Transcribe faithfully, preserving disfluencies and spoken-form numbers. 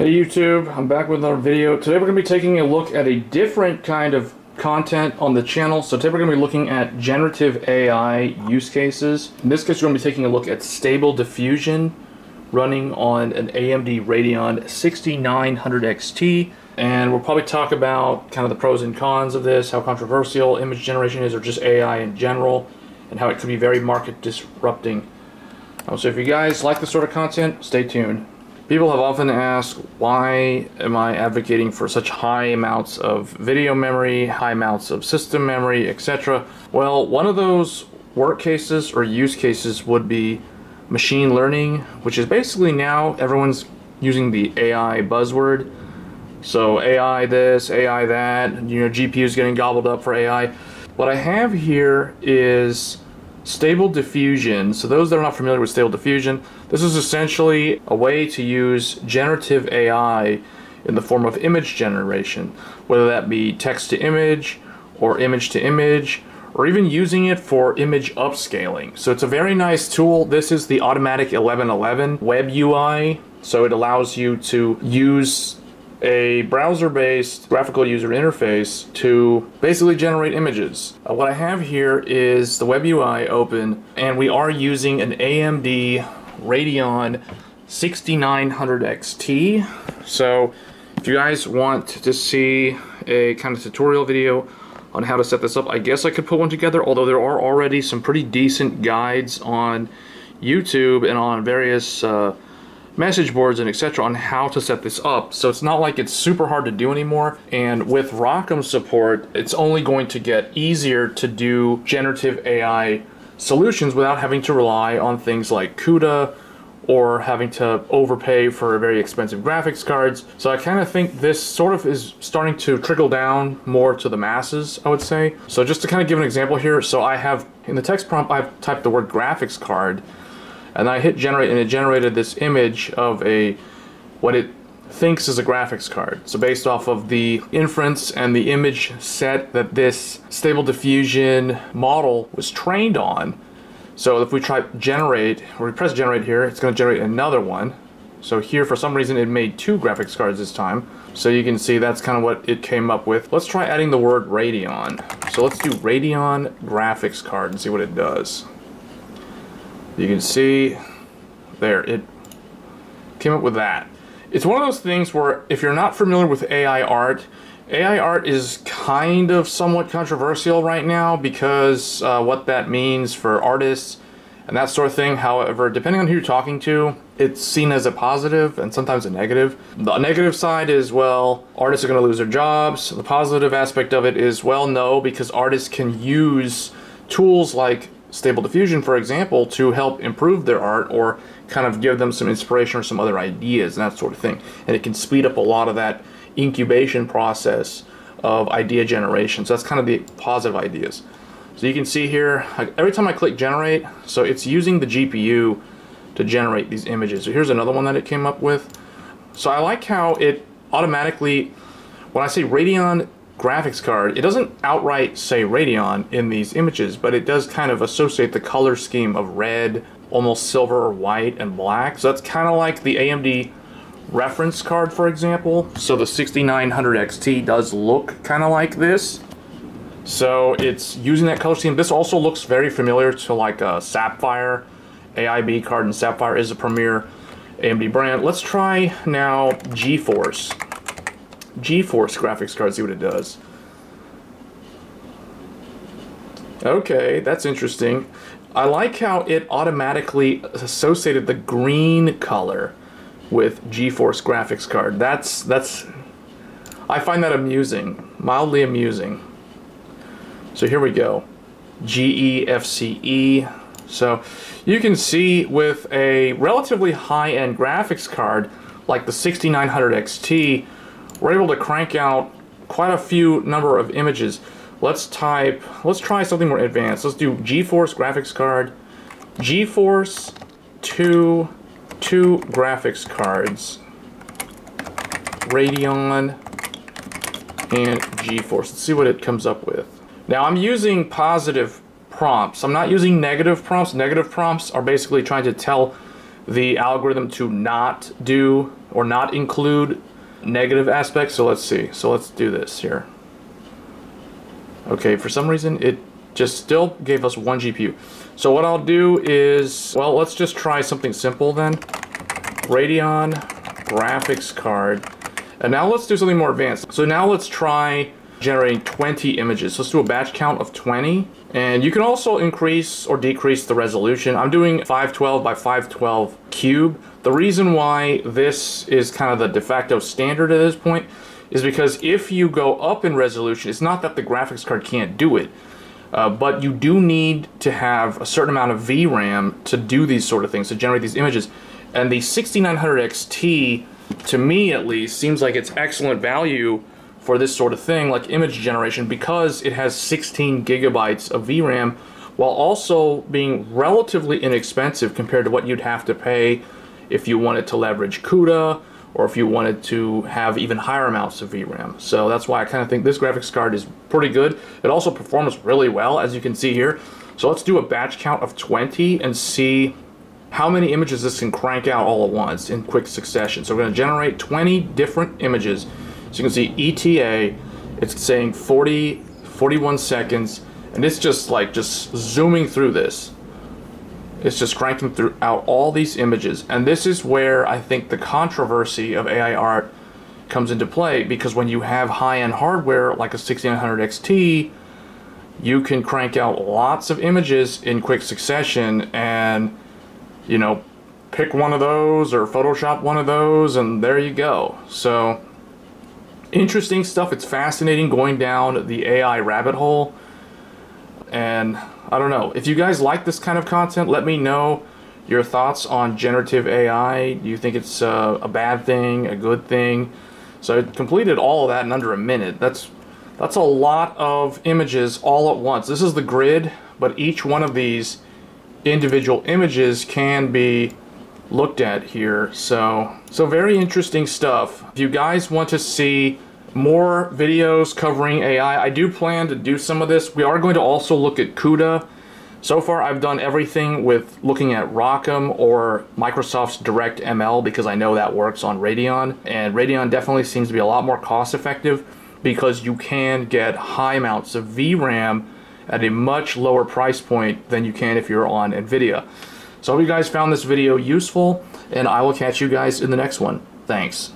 Hey YouTube, I'm back with another video. Today we're going to be taking a look at a different kind of content on the channel. So today we're going to be looking at generative A I use cases. In this case, we're going to be taking a look at Stable Diffusion running on an A M D Radeon sixty-nine hundred X T. And we'll probably talk about kind of the pros and cons of this, how controversial image generation is or just A I in general, and how it could be very market disrupting. So if you guys like this sort of content, stay tuned. People have often asked, why am I advocating for such high amounts of video memory, high amounts of system memory, et cetera? Well, one of those work cases or use cases would be machine learning, which is basically now everyone's using the A I buzzword. So A I this, A I that, you know, G P Us getting gobbled up for A I. What I have here is Stable Diffusion. So those that are not familiar with Stable Diffusion, this is essentially a way to use generative A I in the form of image generation, whether that be text to image or image to image, or even using it for image upscaling. So it's a very nice tool. This is the Automatic eleven eleven web U I. So it allows you to use a browser-based graphical user interface to basically generate images. Uh, what I have here is the web U I open, and we are using an A M D Radeon sixty-nine hundred X T. So if you guys want to see a kind of tutorial video on how to set this up, I guess I could put one together, although there are already some pretty decent guides on YouTube and on various uh, message boards and et cetera on how to set this up. So it's not like it's super hard to do anymore, and with ROCm support, it's only going to get easier to do generative A I solutions without having to rely on things like CUDA or having to overpay for very expensive graphics cards. So I kind of think this sort of is starting to trickle down more to the masses, I would say. So just to kind of give an example here, so I have in the text prompt, I've typed the word graphics card, and I hit generate, and it generated this image of a what it thinks is a graphics card. So based off of the inference and the image set that this Stable Diffusion model was trained on. So if we try generate, or we press generate here, it's going to generate another one. So here, for some reason, it made two graphics cards this time. So you can see that's kind of what it came up with. Let's try adding the word Radeon. So let's do Radeon graphics card and see what it does. You can see there, it came up with that. It's one of those things where if you're not familiar with A I art, A I art is kind of somewhat controversial right now because uh, what that means for artists and that sort of thing. However, depending on who you're talking to, it's seen as a positive and sometimes a negative. The negative side is, well, artists are going to lose their jobs. The positive aspect of it is, well, no, because artists can use tools like Stable Diffusion, for example, to help improve their art or kind of give them some inspiration or some other ideas and that sort of thing. And it can speed up a lot of that incubation process of idea generation. So that's kind of the positive ideas. So you can see here, every time I click generate, so it's using the G P U to generate these images. So here's another one that it came up with. So I like how it automatically, when I say Radeon graphics card, it doesn't outright say Radeon in these images, but it does kind of associate the color scheme of red, almost silver or white, and black. So that's kind of like the A M D reference card, for example. So the sixty-nine hundred X T does look kind of like this. So it's using that color scheme. This also looks very familiar to like a Sapphire A I B card, and Sapphire is a premier A M D brand. Let's try now GeForce. GeForce graphics card, see what it does. Okay, that's interesting. I like how it automatically associated the green color with GeForce graphics card. That's, that's, I find that amusing, mildly amusing. So here we go, G E F C E. So you can see with a relatively high-end graphics card like the sixty-nine hundred X T, we're able to crank out quite a few number of images. Let's type, let's try something more advanced. Let's do GeForce graphics card, GeForce two, two graphics cards, Radeon and GeForce. Let's see what it comes up with. Now I'm using positive prompts. I'm not using negative prompts. Negative prompts are basically trying to tell the algorithm to not do or not include negative aspects. So let's see. So let's do this here. Okay, for some reason it just still gave us one G P U. So what I'll do is, well, let's just try something simple then. Radeon graphics card. And now let's do something more advanced. So now let's try generating twenty images. Let's do a batch count of twenty. And you can also increase or decrease the resolution. I'm doing five twelve by five twelve cube. The reason why this is kind of the de facto standard at this point is because if you go up in resolution, it's not that the graphics card can't do it, uh, but you do need to have a certain amount of V RAM to do these sort of things, to generate these images. And the sixty-nine hundred X T, to me at least, seems like it's excellent value for this sort of thing, like image generation, because it has sixteen gigabytes of V RAM, while also being relatively inexpensive compared to what you'd have to pay if you wanted to leverage CUDA, or if you wanted to have even higher amounts of V RAM. So that's why I kind of think this graphics card is pretty good. It also performs really well, as you can see here. So let's do a batch count of twenty and see how many images this can crank out all at once in quick succession. So we're going to generate twenty different images. So you can see E T A, it's saying forty, forty-one seconds, and it's just like just zooming through this. It's just cranking throughout all these images. And this is where I think the controversy of A I art comes into play, because when you have high-end hardware like a sixty-nine hundred X T, you can crank out lots of images in quick succession and, you know, pick one of those or Photoshop one of those and there you go. So interesting stuff. It's fascinating going down the A I rabbit hole. And I don't know, if you guys like this kind of content, let me know your thoughts on generative A I. Do you think it's uh, a bad thing, a good thing? So it completed all of that in under a minute. That's that's a lot of images all at once. This is the grid, but each one of these individual images can be looked at here. So, so very interesting stuff. If you guys want to see more videos covering A I, I do plan to do some of this. We are going to also look at CUDA. So far I've done everything with looking at ROCm or Microsoft's Direct M L, because I know that works on Radeon, and Radeon definitely seems to be a lot more cost effective because you can get high amounts of V RAM at a much lower price point than you can if you're on Nvidia. So I hope you guys found this video useful, and I will catch you guys in the next one. Thanks.